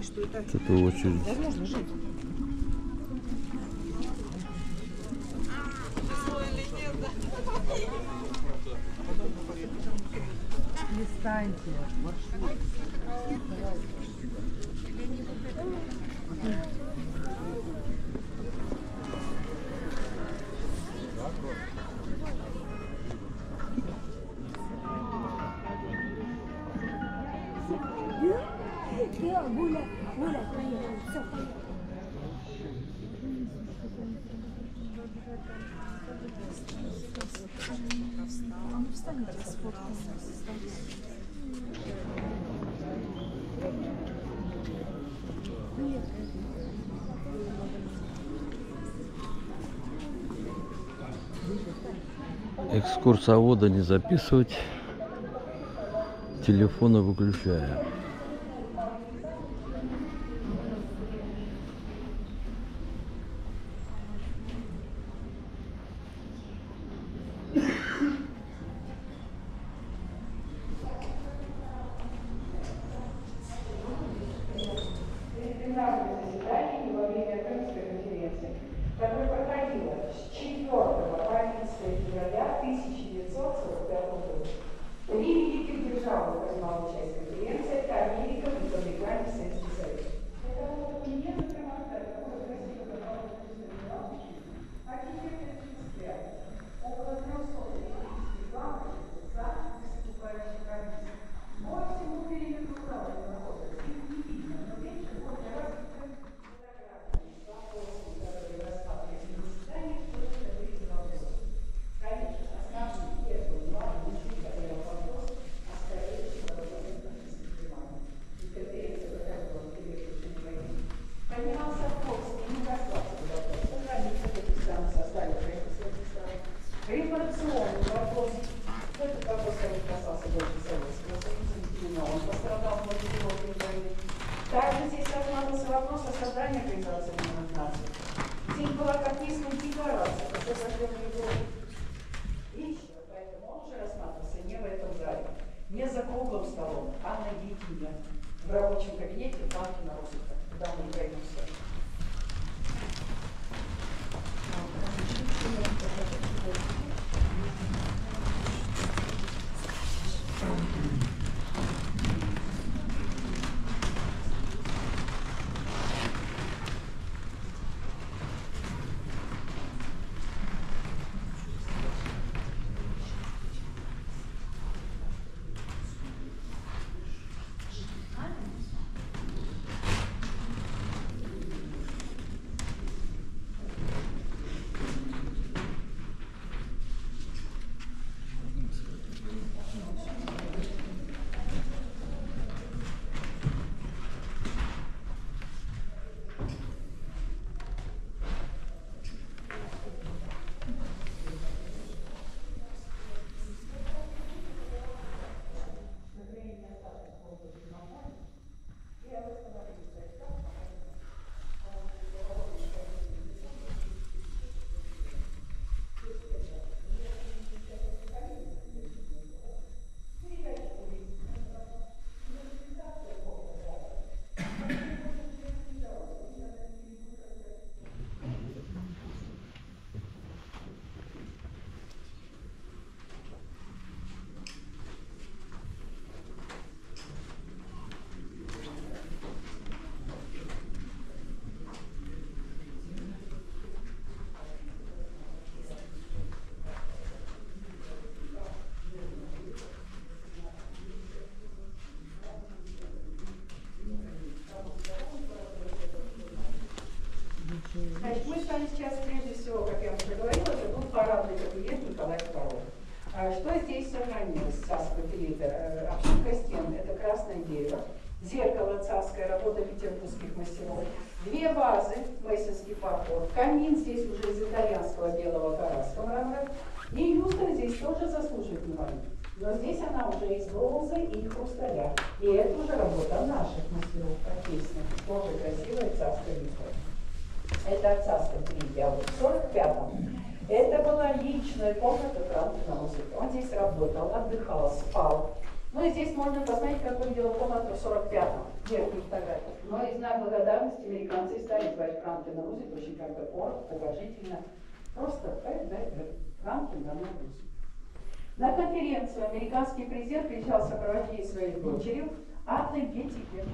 понимаешь, что это возможно жить. Не встаньте. Экскурсовода не записывать, телефоны выключаю. Значит, мы с вами сейчас, прежде всего, как я вам уже говорила, это был парадный кабинет Николая Павловича. Что здесь сохранилось царского периода? Обшивка стен, это красное дерево, зеркало царское, работа петербургских мастеров, две вазы, мейсонский фарфор, камин здесь уже из итальянского белого карасского мрамора, и люстра здесь тоже заслуживает внимания. Но здесь она уже из бронзы и хрусталя. И это уже работа наших мастеров, профессионалов, тоже красивая царская люстра. Это от царского периода, а вот в 1945-м это была личная комната Крантина руссия. Он здесь работал, отдыхал, спал. Ну и здесь можно посмотреть, как выглядела комната в 1945-м, верхней фотографии. Но из знак благодарности американцы стали звать Крантина руссия очень как-то уважительно. Просто Крантина руссия. На конференцию американский президент кричал в сопровождении своих дочерей о энергетике.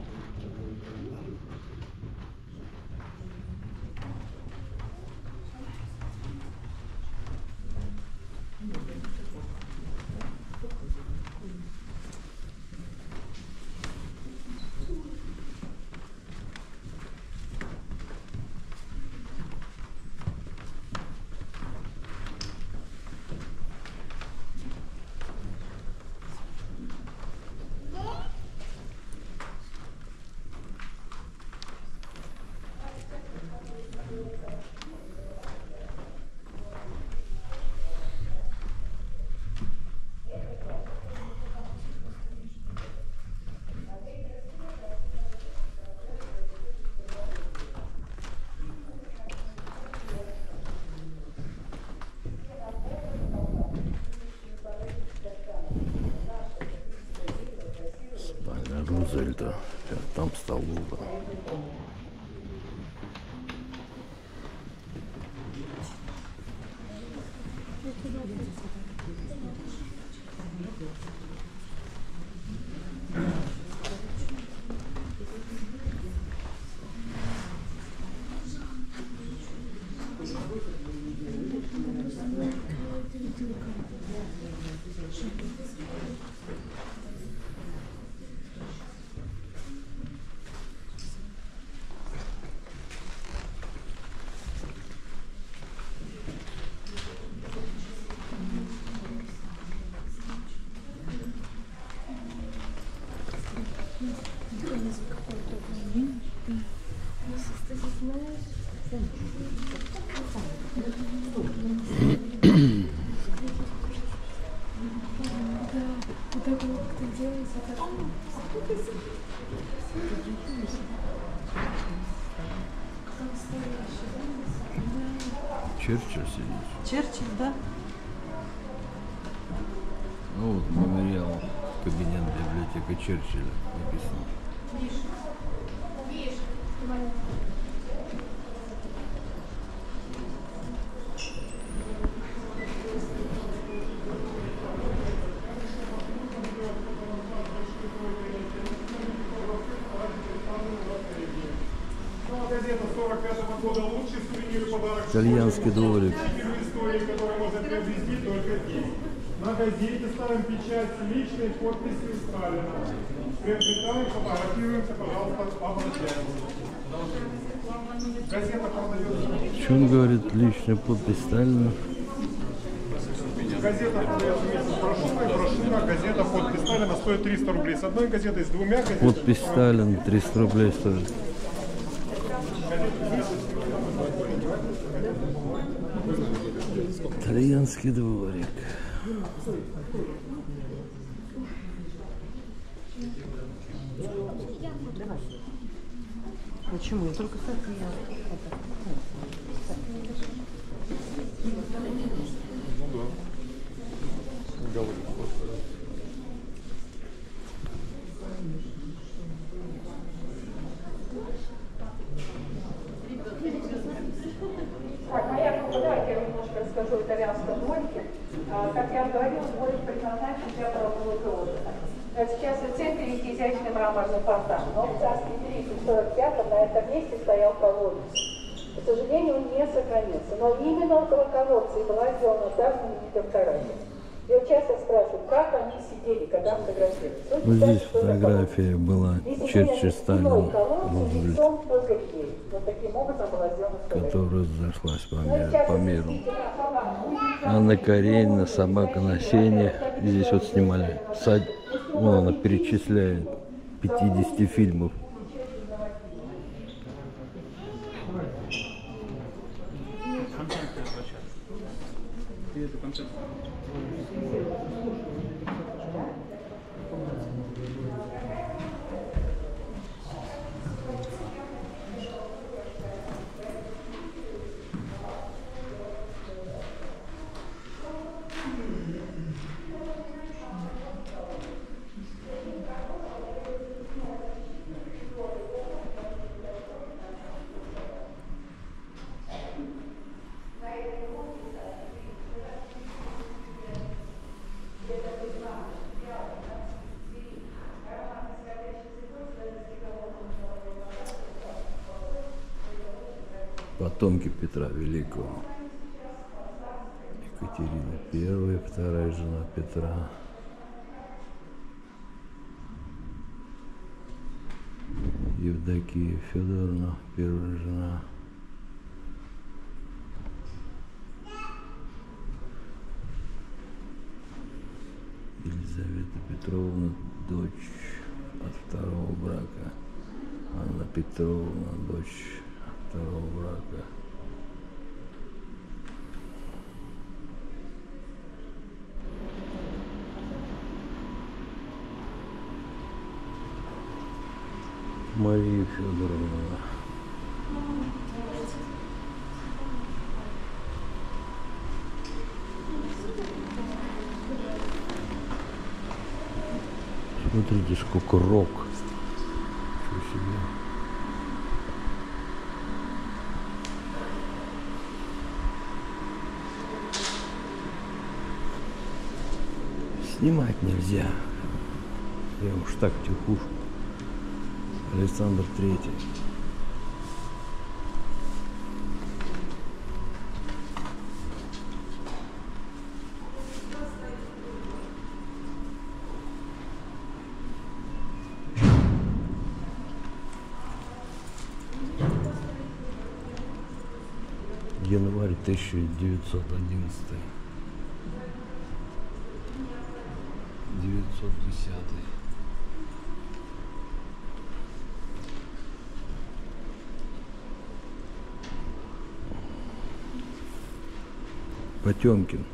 Там столовая. Черчилль сидит. Черчилль, да. Ну вот мемориал, кабинет библиотека Черчилля написано. Видишь, итальянский дворик. На газете ставим печать с личной подписью Сталина. Приобретаем, фотографируемся, пожалуйста, обращаемся. Газета продается. Что он говорит? Личная подпись Сталина. Газета продается вместе с брошюрой. Брошюра, газета подпись Сталина стоит 300 рублей. С одной газетой, с двумя газетами. Подпись Сталин 300 рублей стоит. Итальянский дворик. Почему? Я только так я. Скажу итальянском дворике. Как я говорила, дворик предназначен для прогулок и отдыха. Сейчас в центре есть изящный мраморный фонтан, но в царский период 45-м на этом месте стоял колодец. К сожалению, он не сохранился, но именно около колодца и была сделана та знаменитая каратель. Я часто спрашиваю, как они сидели, когда фотографировали. Вот здесь фотография была Черчилля Сталина, которая разошлась по миру. Анна Каренина, собака на сене. Здесь вот снимали. Вон она перечисляет 50 фильмов. потомки Петра Великого. Екатерина Первая, вторая жена Петра. Евдокия Федоровна, первая жена. Елизавета Петровна, дочь от второго брака. Анна Петровна, дочь от второго брака. Мария Фёдоровна. Смотрите, сколько рок. Что себе. Снимать нельзя. Я уж так тихушку. Александр III. Январь 1911. 910. Потёмкин.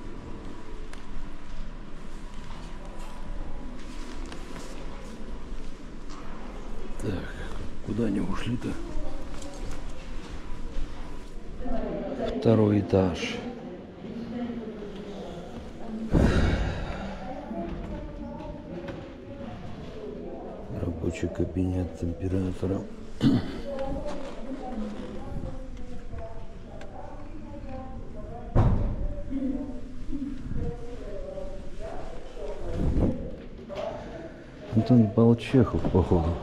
Так, куда они ушли-то? Второй этаж. Рабочий кабинет императора. Антон Павлович Чехов, походу.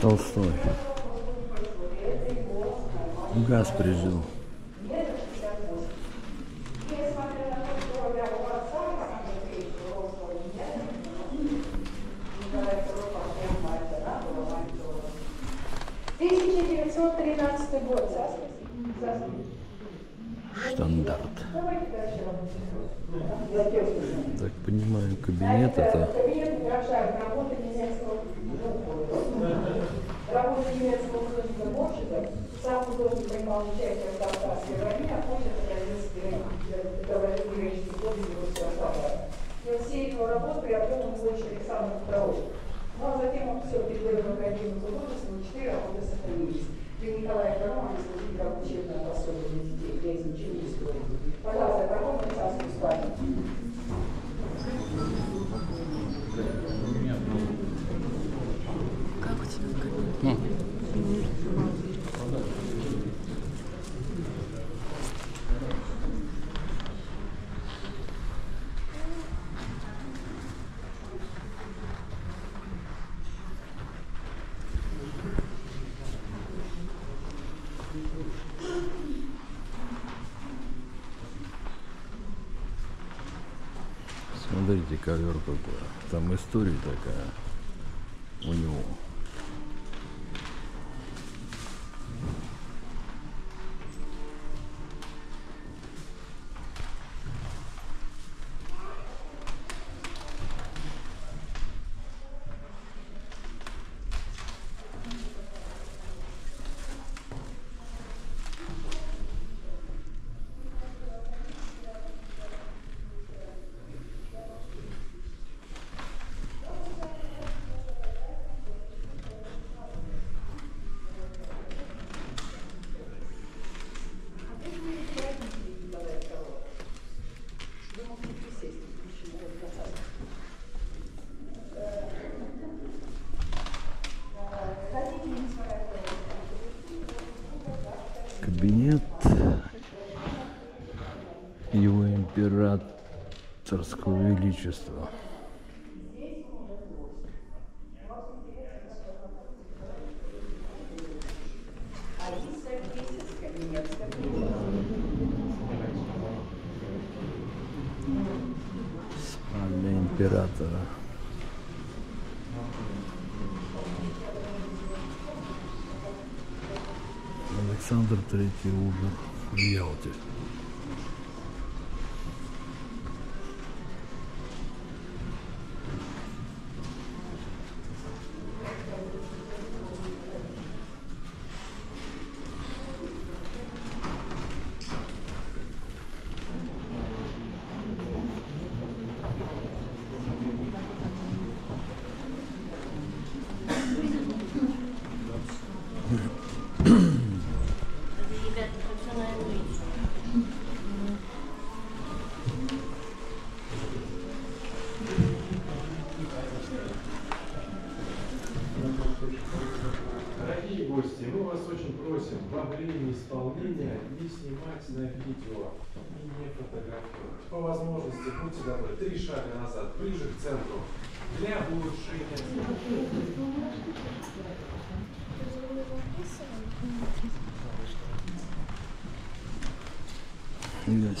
Толстой. Газ прижил. Штандарт. Так понимаю, кабинет это. Смотрите, ковер какой. Там история такая у него. кабинет его императорского величества. Спальня императора. Александр III умер в Ялте.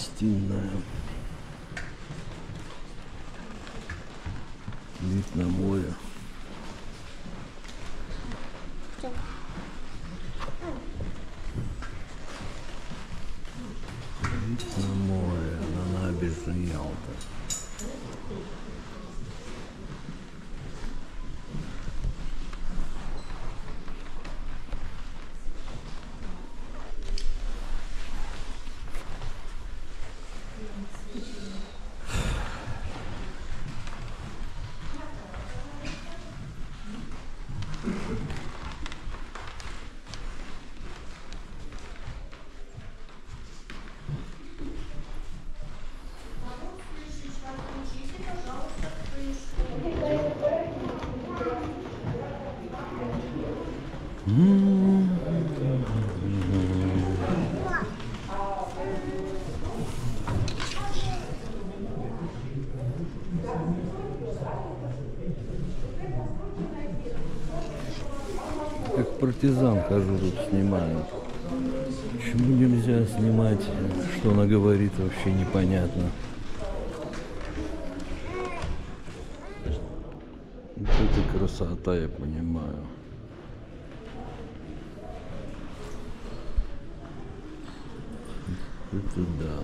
Гостиная. Вид на море. Вид на море, на набережную Ялты. Партизан, хожу, тут снимаю. Почему нельзя снимать, что она говорит, вообще непонятно. Вот это красота, я понимаю. Это да.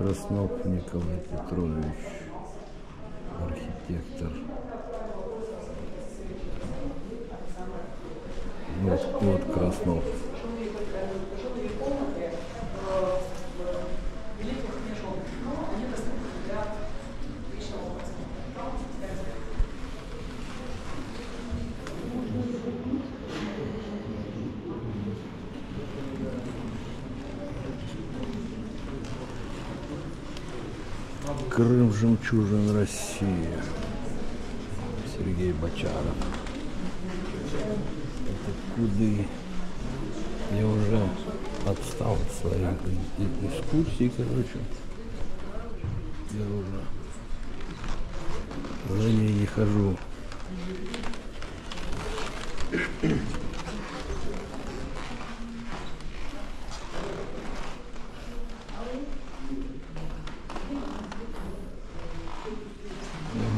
Краснов Николай Петрович, архитектор. Вот Краснов. Крым, жемчужина России. Сергей Бочаров. Это куды? Я уже отстал от своей экскурсии, короче. Я уже за ней не хожу.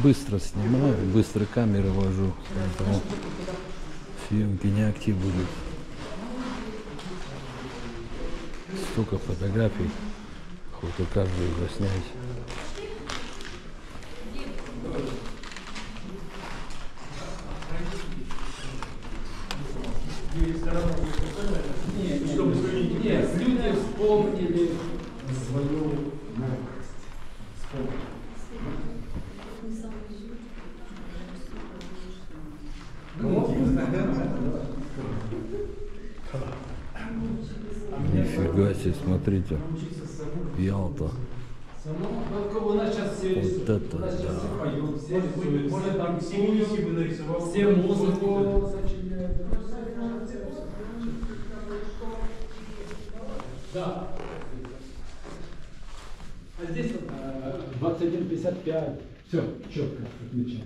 Быстро снимаю, быстро камеры вожу, поэтому съемки неактивны будут. Столько фотографий, хоть и каждую заснять. Нет, люди вспомнили свою мягкость. Нифига себе, смотрите, Ялта. Вот это да. Все музыку сочиняют. Да. А здесь 21:55. Все, четко отмечаем.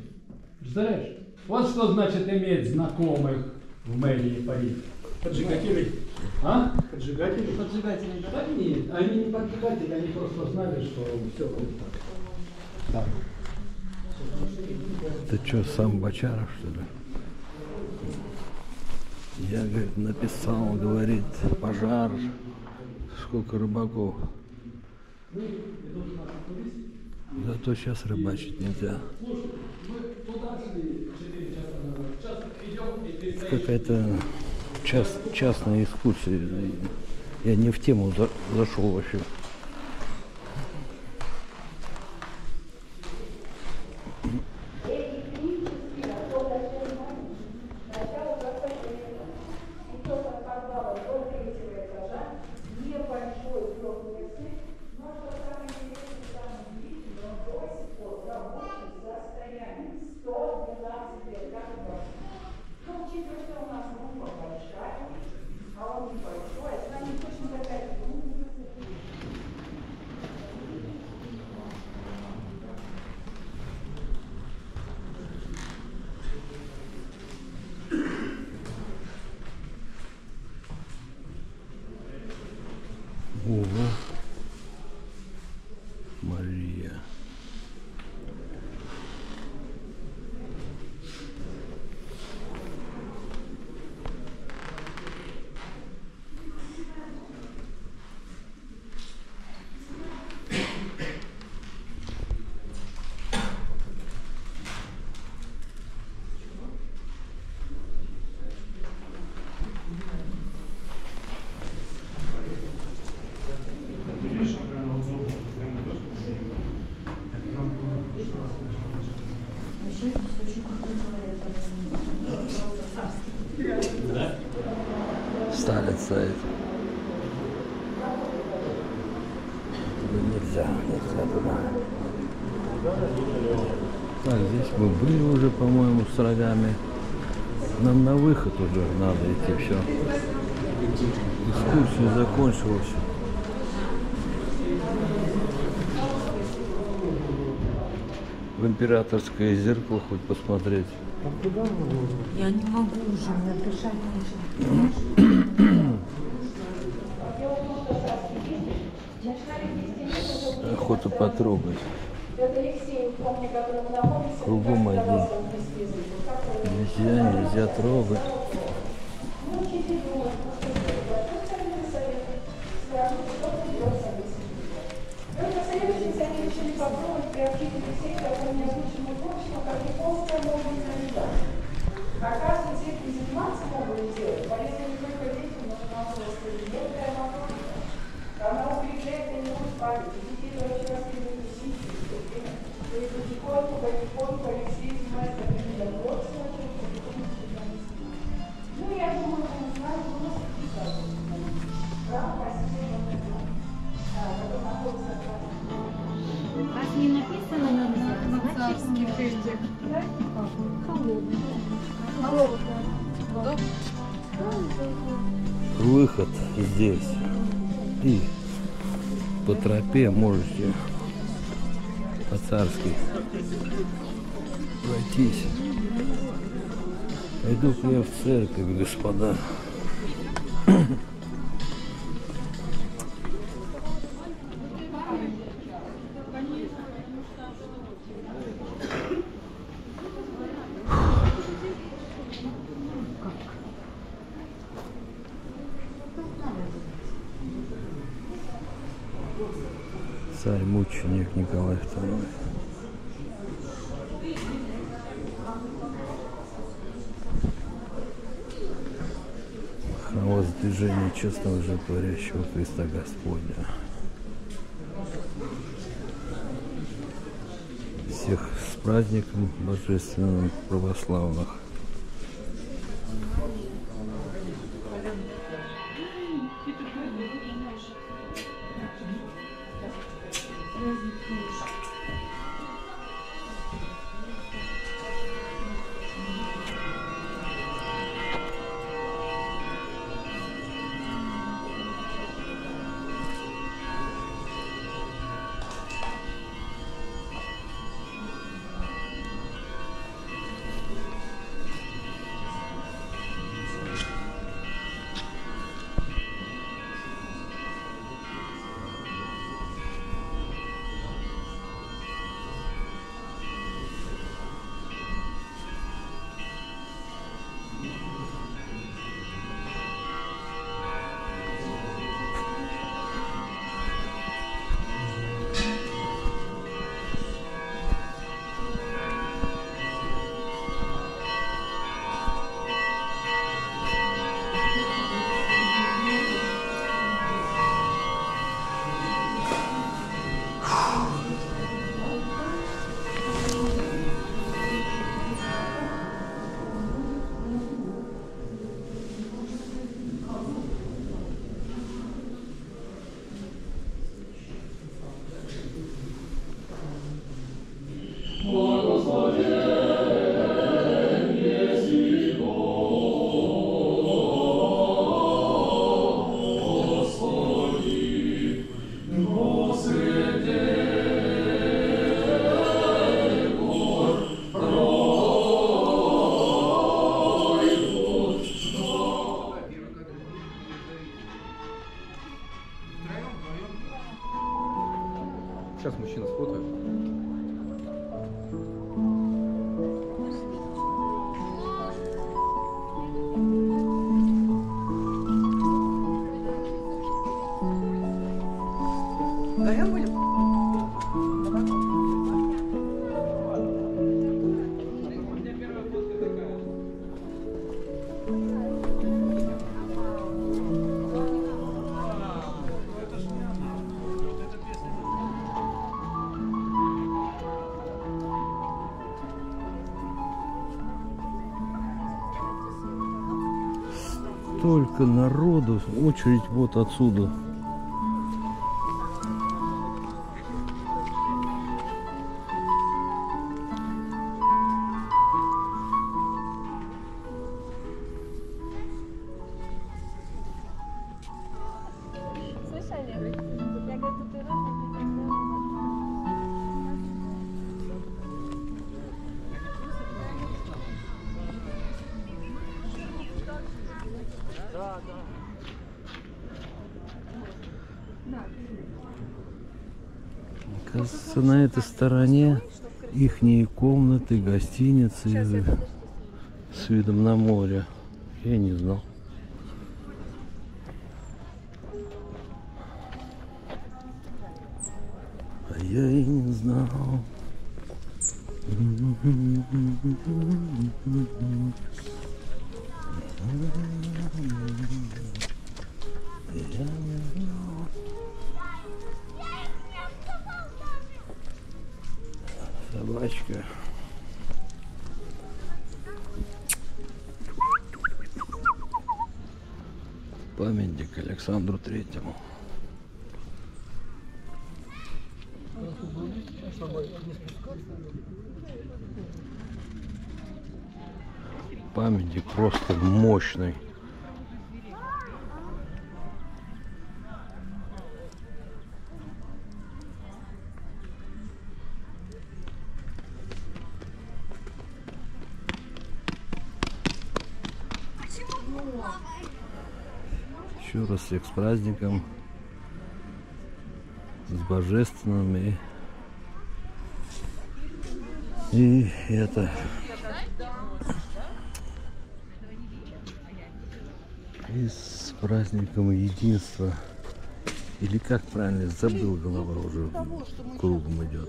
Представляешь? Вот что значит иметь знакомых в мэрии Парижа. Поджигатели. А? Поджигатели? Поджигатели, да? Нет, они не поджигатели, они просто знали, что все будет так. Да. Ты что, сам Бочаров, что ли? Я, говорит, написал, говорит, пожар, сколько рыбаков. Зато сейчас рыбачить нельзя. Какая-то частная экскурсия. Я не в тему зашел вообще. Сталин стоит. Нельзя, нельзя туда. Так, здесь мы были уже, по-моему, с рогами. Нам на выход уже надо идти, все. Экскурсия закончилась. В Императорское зеркало хоть посмотреть. Я не могу уже, мне дышать нечем. Охота потрогать. Кругом один. Нельзя, нельзя трогать. Выход здесь и по тропе можете по-царски пройтись. Пойду я в церковь, господа. Царь-мученик Николай II. воздвижение честного животворящего Христа Господня. Всех с праздником божественным православных. Только народу, очередь вот отсюда. Кажется, на этой стороне ихние комнаты, гостиницы с видом на море. Я не знал. А я и не знал. Собачка. Памятник Александру Третьему. Памятник просто мощный. Еще раз всех с праздником, с божественным и это и с праздником единства, или как правильно, забыл, голова уже кругом идет.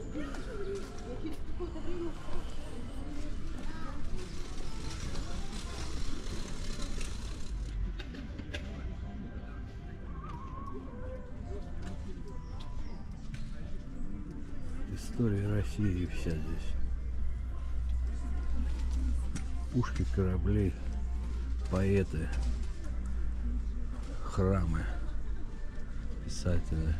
история России вся здесь. Пушки, корабли, поэты, храмы, писатели.